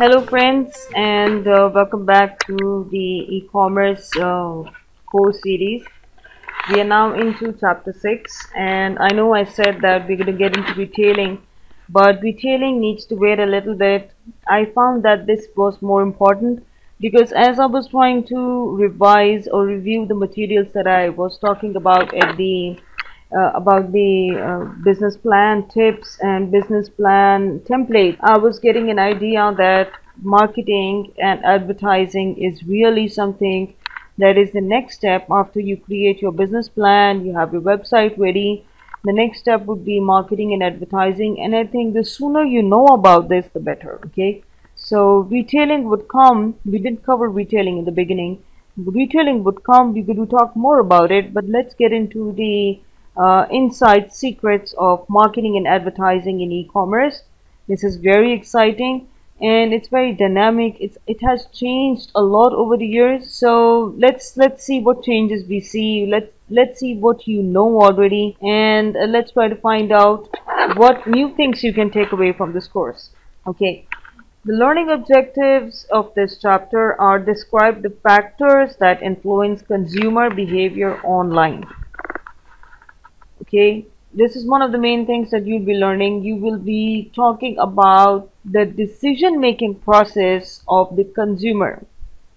Hello friends, and welcome back to the e-commerce course series. We are now into chapter 6, and I know I said that we're going to get into retailing, but retailing needs to wait a little bit. I found that this was more important because as I was trying to revise or review the materials that I was talking about at the business plan tips and business plan template, I was getting an idea that marketing and advertising is really something that is the next step. After you create your business plan, you have your website ready, the next step would be marketing and advertising, and I think the sooner you know about this, the better. Okay, so retailing would come. We didn't cover retailing in the beginning. Retailing would come. We're going to talk more about it, but let's get into the inside secrets of marketing and advertising in e-commerce. This is very exciting and it's very dynamic. It has changed a lot over the years, so let's see what changes we see. Let's see what you know already, and let's try to find out what new things you can take away from this course. Okay, the learning objectives of this chapter are: describe the factors that influence consumer behavior online. Okay, this is one of the main things that you'll be learning. You will be talking about the decision-making process of the consumer.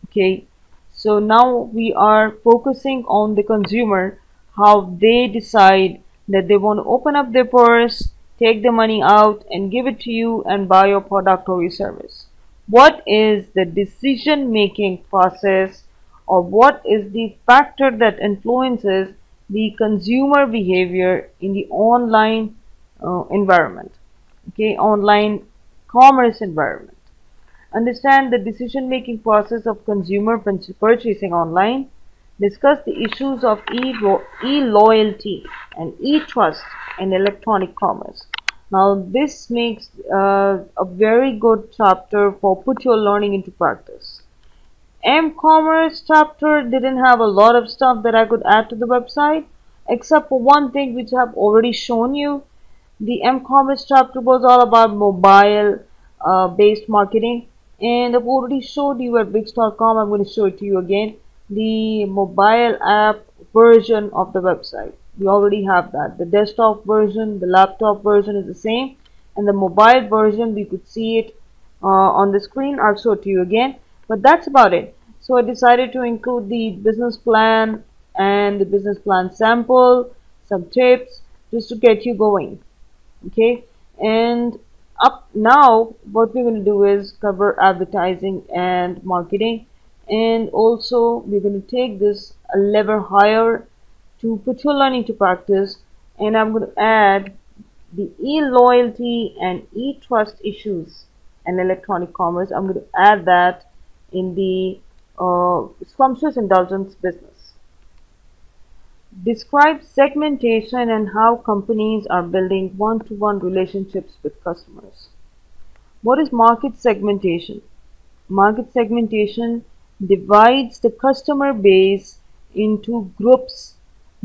Okay, so now we are focusing on the consumer, how they decide that they want to open up their purse, take the money out and give it to you and buy your product or your service. What is the decision-making process, or what is the factor that influences the consumer behavior in the online environment? Okay, online commerce environment. Understand the decision-making process of consumer purchasing online. Discuss the issues of e-loyalty and e-trust in electronic commerce. Now this makes a very good chapter for put your learning into practice. M-commerce chapter didn't have a lot of stuff that I could add to the website, except for one thing which I have already shown you. The M-commerce chapter was all about mobile based marketing, and I've already showed you at Wix.com. I'm going to show it to you again, the mobile app version of the website. We already have that. The desktop version, the laptop version is the same, and the mobile version, we could see it on the screen. I'll show it to you again. But that's about it. So I decided to include the business plan and the business plan sample, some tips, just to get you going. Okay, and up now what we're going to do is cover advertising and marketing, and also we're going to take this a level higher to put your learning to practice, and I'm going to add the e-loyalty and e-trust issues and electronic commerce. I'm going to add that in the Scrumptious Indulgence business. Describe segmentation and how companies are building one-to-one relationships with customers. What is market segmentation? Market segmentation divides the customer base into groups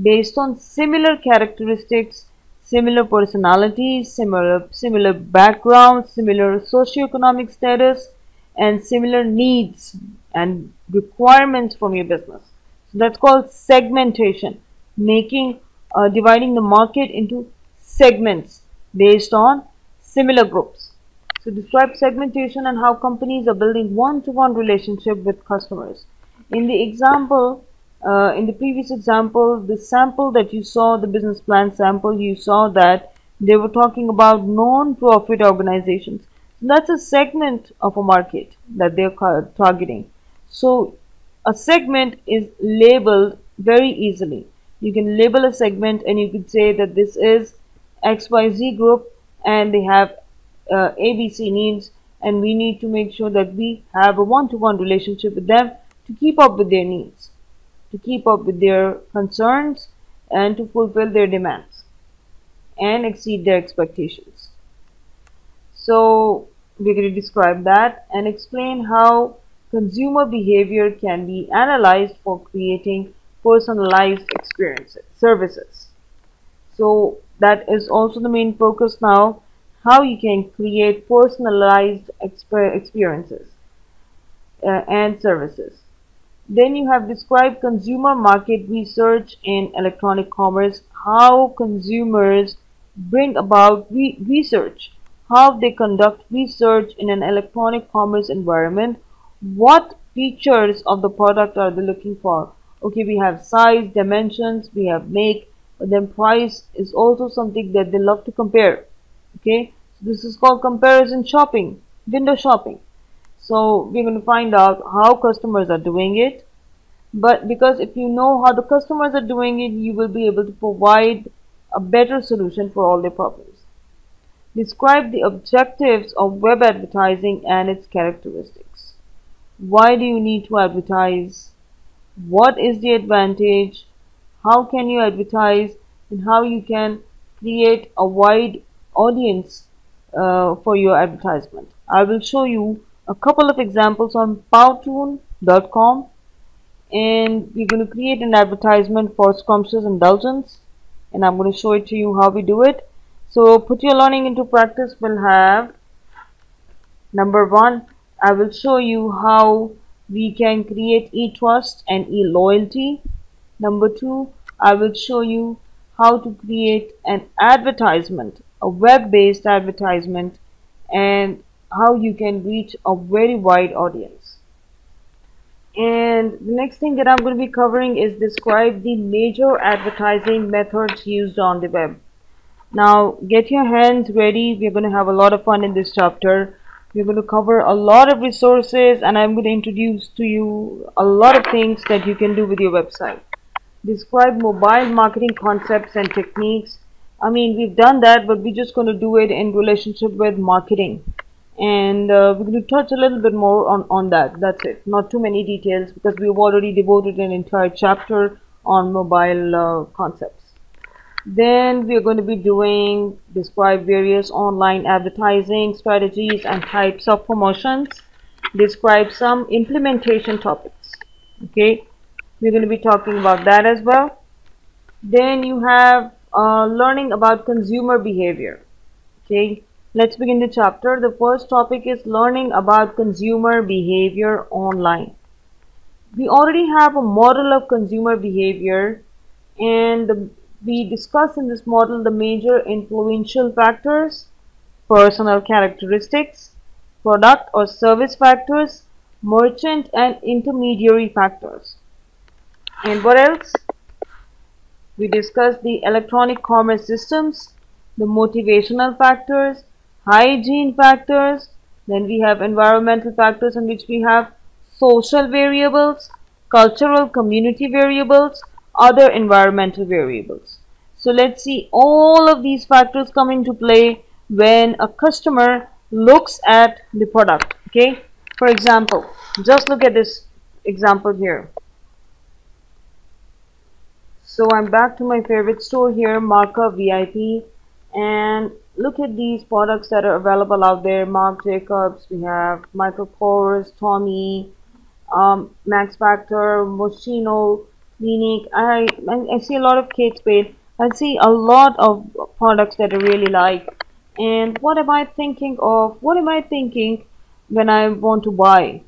based on similar characteristics, similar personalities, similar backgrounds, similar socioeconomic status, and similar needs and requirements from your business. So that's called segmentation, making dividing the market into segments based on similar groups. So describe segmentation and how companies are building one-to-one relationship with customers. In the example, in the previous example, the sample that you saw, the business plan sample, you saw that they were talking about non-profit organizations. That's a segment of a market that they are targeting. So a segment is labeled very easily. You can label a segment and you could say that this is XYZ group and they have ABC needs, and we need to make sure that we have a one-to-one relationship with them to keep up with their needs, to keep up with their concerns, and to fulfill their demands and exceed their expectations. So we're going to describe that and explain how consumer behavior can be analyzed for creating personalized experiences, services. So that is also the main focus now, how you can create personalized experiences and services. Then you have described consumer market research in electronic commerce, how consumers bring about research, how they conduct research in an electronic commerce environment, what features of the product are they looking for. Okay, we have size, dimensions, we have make, but then price is also something that they love to compare. Okay, so this is called comparison shopping, window shopping. So we're going to find out how customers are doing it. But because if you know how the customers are doing it, you will be able to provide a better solution for all their problems. Describe the objectives of web advertising and its characteristics. Why do you need to advertise? What is the advantage? How can you advertise? And how you can create a wide audience for your advertisement. I will show you a couple of examples on Powtoon.com, and we're going to create an advertisement for Scrumptious Indulgence, and I'm going to show it to you how we do it. So put your learning into practice. We'll have number 1, I will show you how we can create e-trust and e-loyalty. Number 2, I will show you how to create an advertisement, a web-based advertisement, and how you can reach a very wide audience. And the next thing that I'm going to be covering is describe the major advertising methods used on the web. Now get your hands ready, we're going to have a lot of fun in this chapter. We're going to cover a lot of resources, and I'm going to introduce to you a lot of things that you can do with your website. Describe mobile marketing concepts and techniques. I mean, we've done that, but we're just going to do it in relationship with marketing. And we're going to touch a little bit more on that. That's it, not too many details, because we've already devoted an entire chapter on mobile concepts. Then we're going to be doing describe various online advertising strategies and types of promotions. Describe some implementation topics. Okay, we're going to be talking about that as well. Then you have learning about consumer behavior. Okay, let's begin the chapter. The first topic is learning about consumer behavior online. We already have a model of consumer behavior, and we discuss in this model the major influential factors, personal characteristics, product or service factors, merchant and intermediary factors. And what else? We discuss the electronic commerce systems, the motivational factors, hygiene factors, then we have environmental factors, in which we have social variables, cultural community variables, other environmental variables. So let's see, all of these factors come into play when a customer looks at the product. Okay, for example, just look at this example here. So I'm back to my favorite store here, Marka VIP, and look at these products that are available out there. Mark Jacobs, we have Michael Kors, Tommy, Max Factor, Moschino, Clinique. I see a lot of Kate Spade. I see a lot of products that I really like. And what am I thinking of? What am I thinking when I want to buy?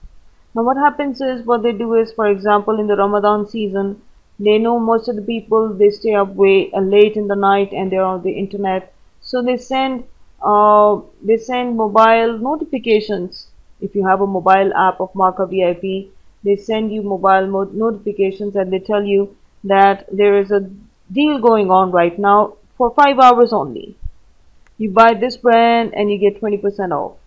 Now what happens is, what they do is, for example, in the Ramadan season, they know most of the people, they stay up way late in the night and they're on the internet. So they send mobile notifications. If you have a mobile app of Marka VIP, they send you mobile notifications, and they tell you that there is a deal going on right now for 5 hours only. You buy this brand and you get 20% off.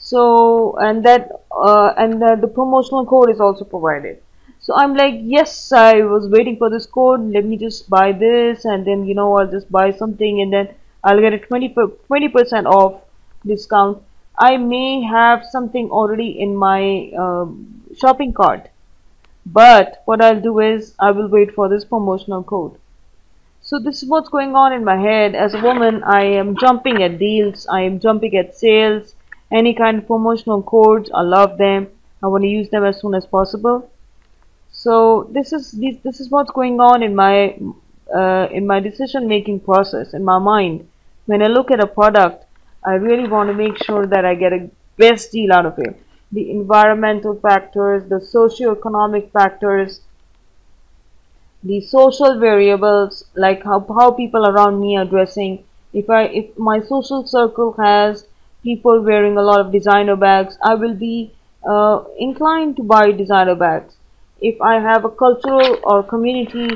So and the promotional code is also provided. So I'm like, yes, I was waiting for this code. Let me just buy this, and then, you know, I'll just buy something, and then I'll get a 20% off discount. I may have something already in my shopping cart, but what I'll do is I will wait for this promotional code. So this is what's going on in my head. As a woman, I am jumping at deals, I am jumping at sales, any kind of promotional codes, I love them, I want to use them as soon as possible. So this is what's going on in my decision making process, in my mind. When I look at a product, I really want to make sure that I get a best deal out of it. The environmental factors, the socioeconomic factors, the social variables, like how people around me are dressing. If my social circle has people wearing a lot of designer bags, I will be inclined to buy designer bags. If I have a cultural or community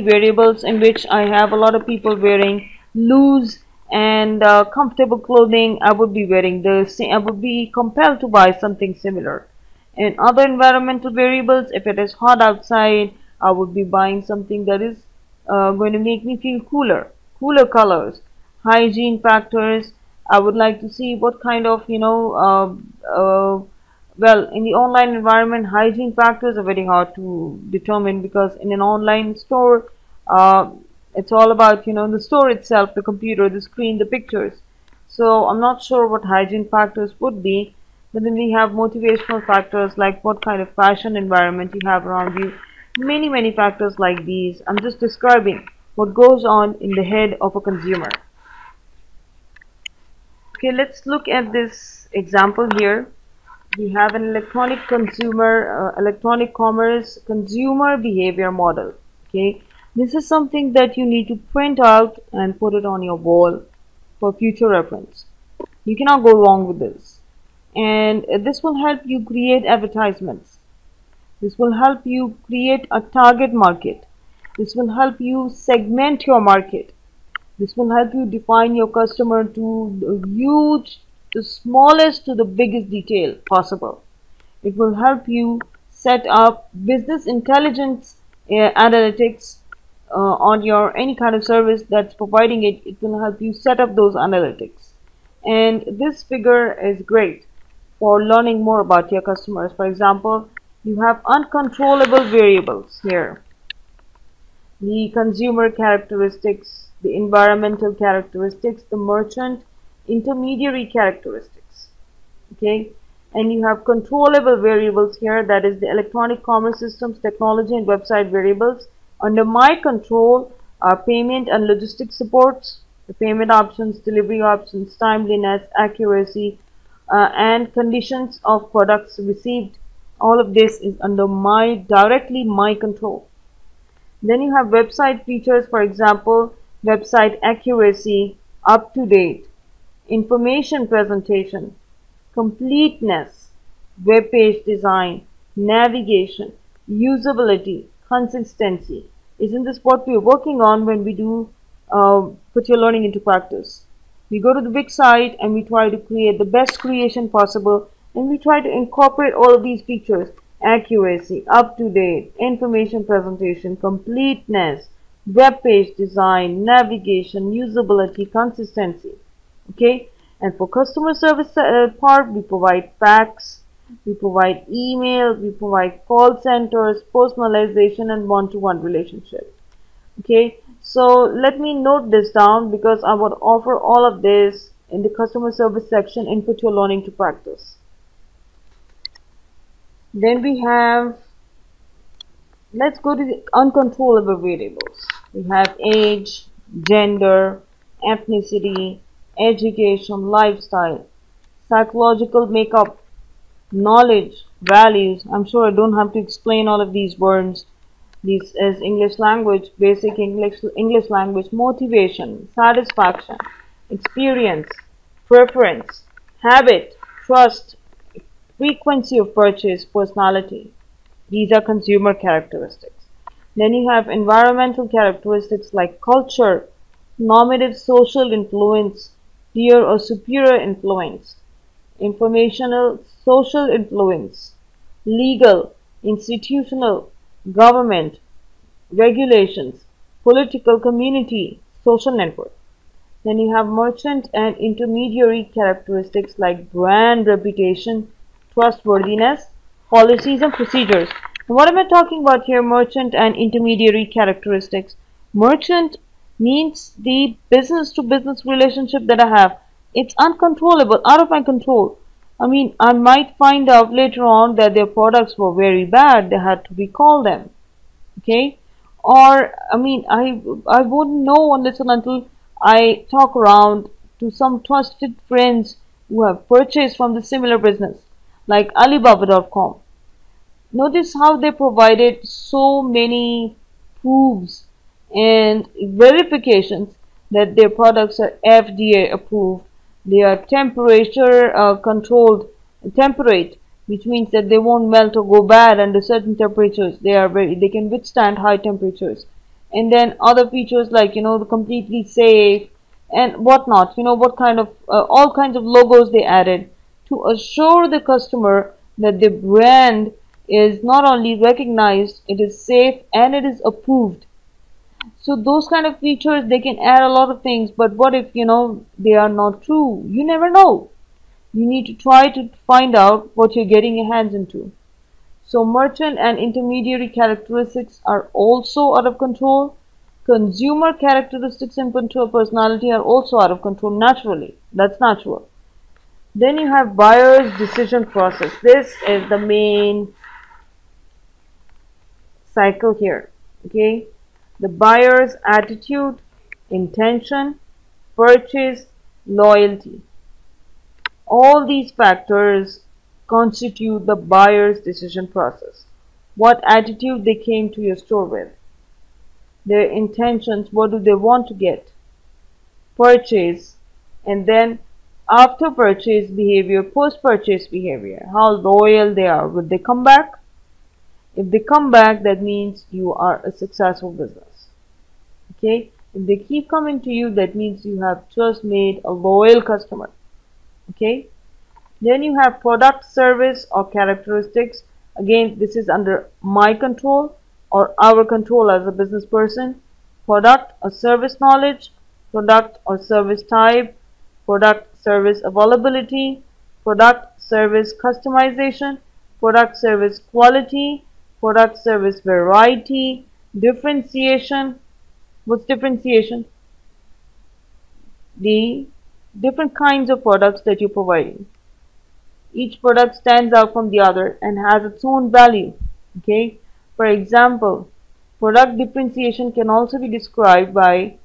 variables in which I have a lot of people wearing loose and comfortable clothing, I would be wearing the same. I would be compelled to buy something similar. And other environmental variables, if it is hot outside, I would be buying something that is going to make me feel cooler. Cooler colors, hygiene factors. I would like to see what kind of, you know, well, in the online environment, hygiene factors are very hard to determine, because in an online store, it's all about, you know, the store itself, the computer, the screen, the pictures. So I'm not sure what hygiene factors would be. But then we have motivational factors, like what kind of fashion environment you have around you. Many, many factors like these. I'm just describing what goes on in the head of a consumer. Okay, let's look at this example here. We have an electronic commerce consumer behavior model. Okay, this is something that you need to print out and put it on your wall for future reference. You cannot go wrong with this. And this will help you create advertisements. This will help you create a target market. This will help you segment your market. This will help you define your customer to the huge, the smallest to the biggest detail possible. It will help you set up business intelligence analytics on your any kind of service that's providing it. It will help you set up those analytics. And this figure is great for learning more about your customers. For example, you have uncontrollable variables here. The consumer characteristics, the environmental characteristics, the merchant intermediary characteristics. Okay, and you have controllable variables here, that is the electronic commerce systems, technology and website variables. Under my control are payment and logistics supports, the payment options, delivery options, timeliness, accuracy, and conditions of products received. All of this is under my control. Then you have website features, for example, website accuracy, up to date, information presentation, completeness, web page design, navigation, usability, consistency. Isn't this what we're working on when we do put your learning into practice? We go to the big site and we try to create the best creation possible, and we try to incorporate all of these features: accuracy, up-to-date, information presentation, completeness, web page design, navigation, usability, consistency. Okay, and for customer service part, we provide fax, we provide email, we provide call centers, personalization, and one-to-one relationship. Okay, so let me note this down, because I would offer all of this in the customer service section and put your learning to practice. Then we have, let's go to the uncontrollable variables. We have age, gender, ethnicity, education, lifestyle, psychological makeup, knowledge, values. I'm sure I don't have to explain all of these words. This is English language, basic English language, motivation, satisfaction, experience, preference, habit, trust, frequency of purchase, personality. These are consumer characteristics. Then you have environmental characteristics like culture, normative social influence, peer or superior influence, informational social influence, legal, institutional, government, regulations, political community, social network. Then you have merchant and intermediary characteristics like brand reputation, trustworthiness, policies and procedures. And what am I talking about here? Merchant and intermediary characteristics. Merchant means the business to business relationship that I have. It's uncontrollable, out of my control. I mean, I might find out later on that their products were very bad, they had to recall them. Okay? Or, I mean, I wouldn't know unless and until I talk around to some trusted friends who have purchased from the similar business like Alibaba.com. Notice how they provided so many proofs and verifications that their products are FDA approved. They are temperature controlled, temperate, which means that they won't melt or go bad under certain temperatures. They can withstand high temperatures. And then other features like, you know, the completely safe and whatnot, you know, what kind of all kinds of logos they added to assure the customer that the brand is not only recognized, it is safe and it is approved. So those kind of features, they can add a lot of things, but what if, you know, they are not true? You never know. You need to try to find out what you're getting your hands into. So merchant and intermediary characteristics are also out of control. Consumer characteristics and personality are also out of control naturally. That's natural. Then you have buyer's decision process. This is the main cycle here. Okay, the buyer's attitude, intention, purchase, loyalty. All these factors constitute the buyer's decision process. What attitude they came to your store with. Their intentions, what do they want to get, purchase, and then after purchase behavior, post purchase behavior, how loyal they are, will they come back? If they come back, that means you are a successful business. Okay, if they keep coming to you, that means you have just made a loyal customer. Okay, then you have product, service or characteristics. Again, this is under my control or our control as a business person. Product or service knowledge, product or service type, product service availability, product service customization, product service quality, product service variety, differentiation. What's differentiation? The different kinds of products that you're providing. Each product stands out from the other and has its own value. Okay. For example, product differentiation can also be described by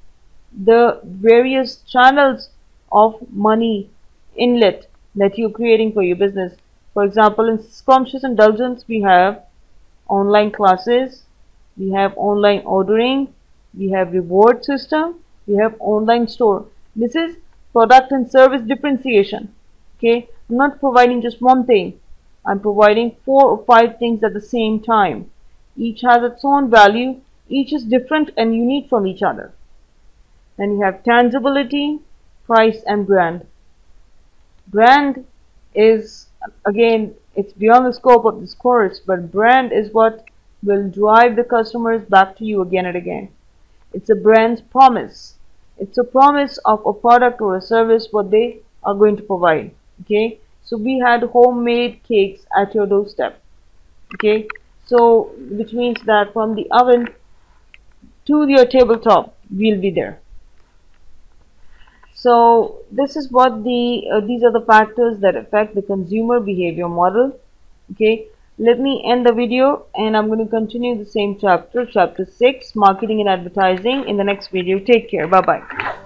the various channels of money inlet that you're creating for your business. For example, in Scrumptious Indulgence, we have online classes, we have online ordering, we have reward system, we have online store. This is product and service differentiation. Okay, I'm not providing just one thing. I'm providing 4 or 5 things at the same time. Each has its own value, each is different and unique from each other. Then you have tangibility, price and brand. Brand is, again, it's beyond the scope of this course, but brand is what will drive the customers back to you again and again. It's a brand's promise. It's a promise of a product or a service what they are going to provide. Okay, so we had homemade cakes at your doorstep. Okay, so which means that from the oven to your tabletop, we'll be there. So this is what the these are the factors that affect the consumer behavior model. Okay, let me end the video and I'm going to continue the same chapter, chapter 6, marketing and advertising, in the next video. Take care. Bye bye.